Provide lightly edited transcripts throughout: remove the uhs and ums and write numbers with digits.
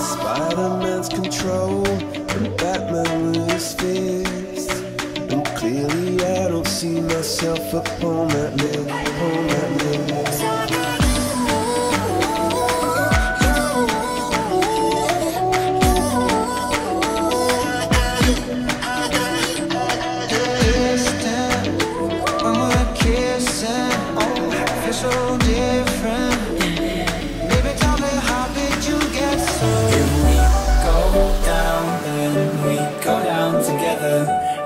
Spider-Man's control and Batman with his fist. And clearly I don't see myself upon that lid, upon that lid.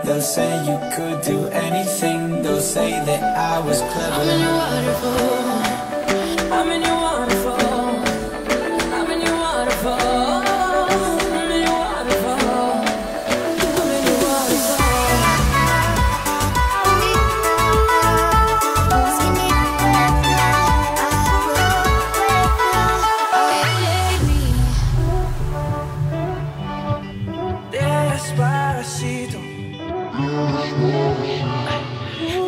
They'll say you could do anything. They'll say that I was clever. I'm in your waterfall. I'm in your waterfall. I'm in your waterfall. I'm in your waterfall. I'm in your waterfall. Despacito.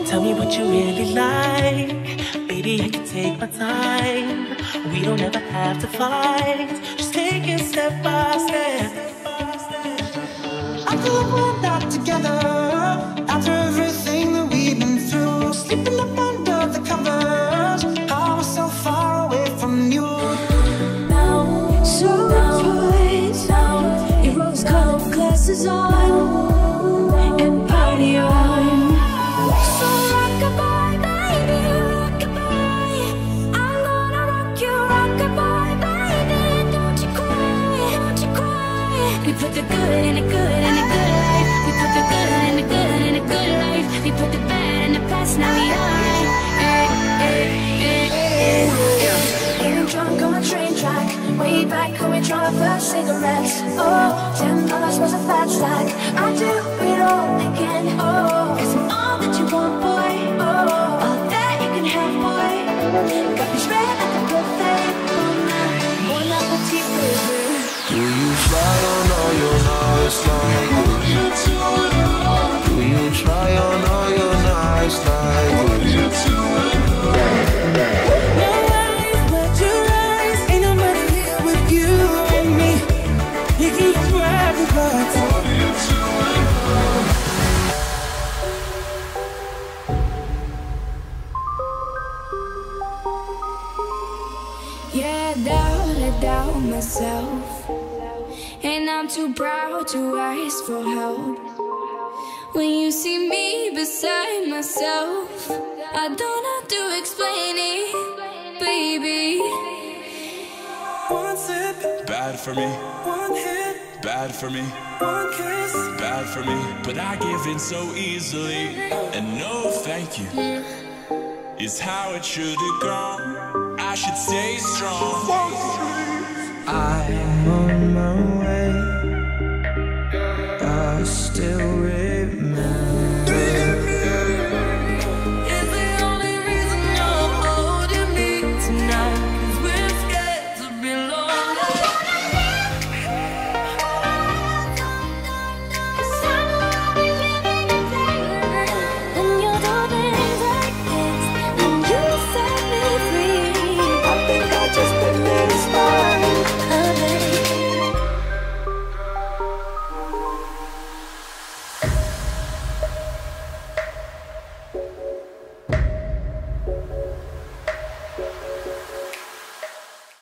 Tell me what you really like. Baby, I can take my time. We don't ever have to fight. Just take it step by step. I feel like we're not together. After everything that we've been through, sleeping up under the covers, I was so far away from you. Now, so bright. Now, your rose-colored glasses on. We put the good in the good in the good life. We put the good in the good in the good life. We put the bad in the past, now we alright. Getting drunk on a train track. Way back when we draw our first cigarettes. Oh, $10 was a fat stack. I do it all again. Oh, 'cause I'm all that you want, boy. Oh, all that you can have, boy. Got me spread like a buffet. Bon appetit, baby. Do you fly on all your nights like? Do you try on all your nights like? Do you do it all? No worries, but your eyes. Ain't nobody here with you and me. You keep driving by. Do you do it all? Yeah, I doubt myself. And I'm too proud to ask for help. When you see me beside myself, I don't have to explain it, baby. One sip, bad for me. One hit, bad for me. One kiss, bad for me. But I give in so easily, and no thank you is how it should have gone. I should stay strong. I'm on my way.